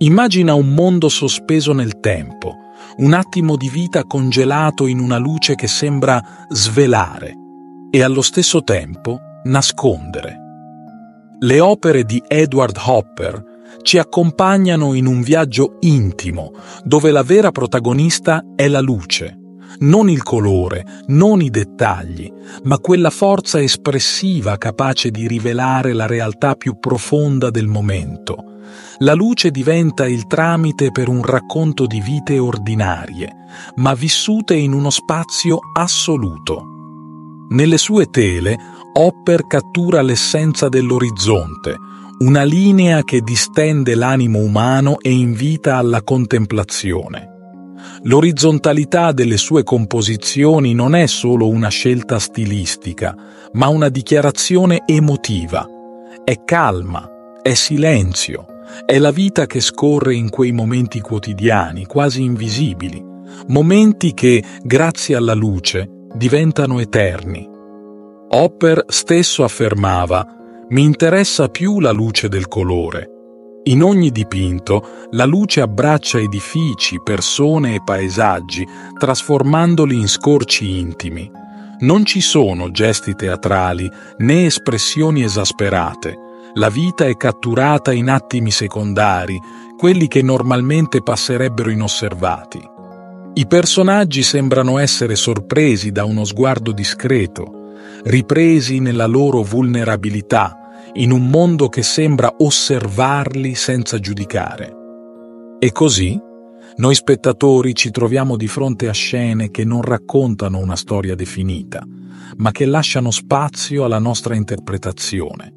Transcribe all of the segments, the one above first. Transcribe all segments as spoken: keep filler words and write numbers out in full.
Immagina un mondo sospeso nel tempo, un attimo di vita congelato in una luce che sembra svelare e allo stesso tempo nascondere. Le opere di Edward Hopper ci accompagnano in un viaggio intimo, dove la vera protagonista è la luce, non il colore, non i dettagli, ma quella forza espressiva capace di rivelare la realtà più profonda del momento. La luce diventa il tramite per un racconto di vite ordinarie, ma vissute in uno spazio assoluto. Nelle sue tele, Hopper cattura l'essenza dell'orizzonte, una linea che distende l'animo umano e invita alla contemplazione. L'orizzontalità delle sue composizioni non è solo una scelta stilistica, ma una dichiarazione emotiva. È calma, è silenzio, è la vita che scorre in quei momenti quotidiani, quasi invisibili, momenti che, grazie alla luce, diventano eterni. Hopper stesso affermava: «Mi interessa più la luce del colore». In ogni dipinto, la luce abbraccia edifici, persone e paesaggi, trasformandoli in scorci intimi. Non ci sono gesti teatrali né espressioni esasperate. La vita è catturata in attimi secondari, quelli che normalmente passerebbero inosservati. I personaggi sembrano essere sorpresi da uno sguardo discreto, ripresi nella loro vulnerabilità, in un mondo che sembra osservarli senza giudicare. E così, noi spettatori ci troviamo di fronte a scene che non raccontano una storia definita, ma che lasciano spazio alla nostra interpretazione.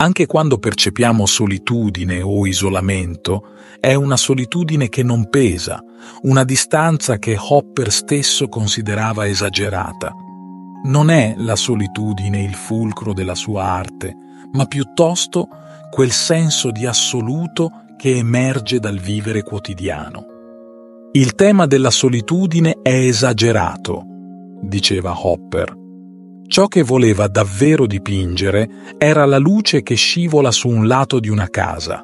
Anche quando percepiamo solitudine o isolamento, è una solitudine che non pesa, una distanza che Hopper stesso considerava esagerata. Non è la solitudine il fulcro della sua arte, ma piuttosto quel senso di assoluto che emerge dal vivere quotidiano. «Il tema della solitudine è esagerato», diceva Hopper. Ciò che voleva davvero dipingere era la luce che scivola su un lato di una casa.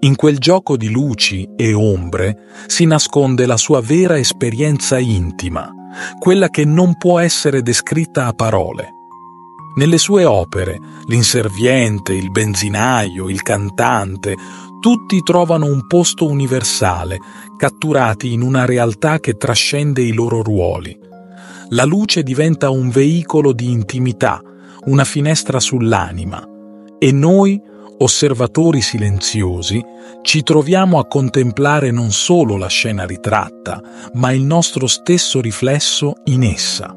In quel gioco di luci e ombre si nasconde la sua vera esperienza intima, quella che non può essere descritta a parole. Nelle sue opere, l'inserviente, il benzinaio, il cantante, tutti trovano un posto universale, catturati in una realtà che trascende i loro ruoli. La luce diventa un veicolo di intimità, una finestra sull'anima, e noi, osservatori silenziosi, ci troviamo a contemplare non solo la scena ritratta, ma il nostro stesso riflesso in essa.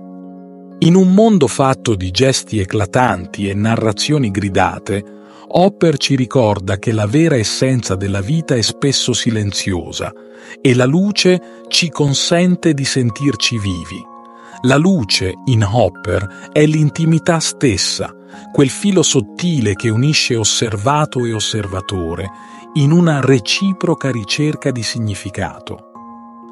In un mondo fatto di gesti eclatanti e narrazioni gridate, Hopper ci ricorda che la vera essenza della vita è spesso silenziosa e la luce ci consente di sentirci vivi. La luce, in Hopper, è l'intimità stessa, quel filo sottile che unisce osservato e osservatore in una reciproca ricerca di significato.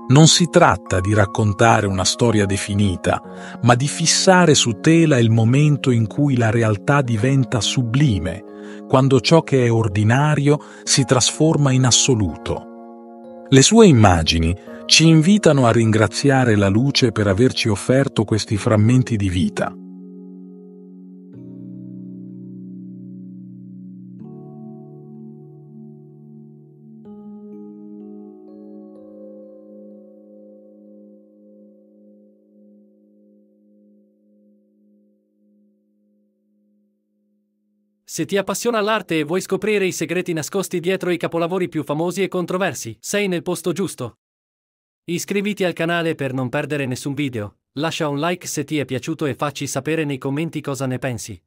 Non si tratta di raccontare una storia definita, ma di fissare su tela il momento in cui la realtà diventa sublime, quando ciò che è ordinario si trasforma in assoluto. Le sue immagini ci invitano a ringraziare la luce per averci offerto questi frammenti di vita. Se ti appassiona l'arte e vuoi scoprire i segreti nascosti dietro i capolavori più famosi e controversi, sei nel posto giusto. Iscriviti al canale per non perdere nessun video, lascia un like se ti è piaciuto e facci sapere nei commenti cosa ne pensi.